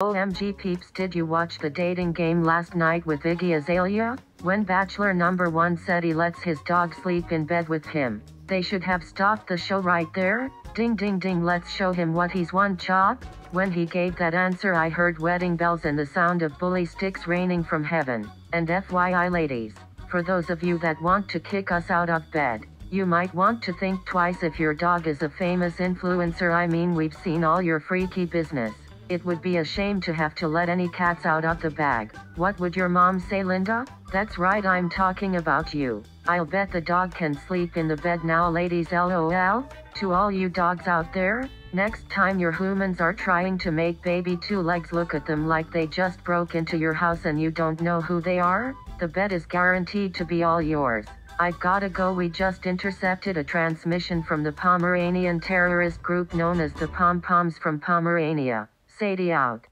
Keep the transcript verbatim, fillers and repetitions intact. O M G peeps, did you watch the dating game last night with Iggy Azalea? When bachelor number one said he lets his dog sleep in bed with him, they should have stopped the show right there. Ding ding ding, let's show him what he's won, chop. When he gave that answer, I heard wedding bells and the sound of bully sticks raining from heaven. And F Y I ladies, for those of you that want to kick us out of bed, you might want to think twice if your dog is a famous influencer. I mean, we've seen all your freaky business. It would be a shame to have to let any cats out of the bag. What would your mom say, Linda? That's right, I'm talking about you. I'll bet the dog can sleep in the bed now, ladies, lol. To all you dogs out there, next time your humans are trying to make baby two legs look at them like they just broke into your house and you don't know who they are, the bed is guaranteed to be all yours. I've gotta go. We just intercepted a transmission from the Pomeranian terrorist group known as the Pom Poms from Pomerania. Sadie out.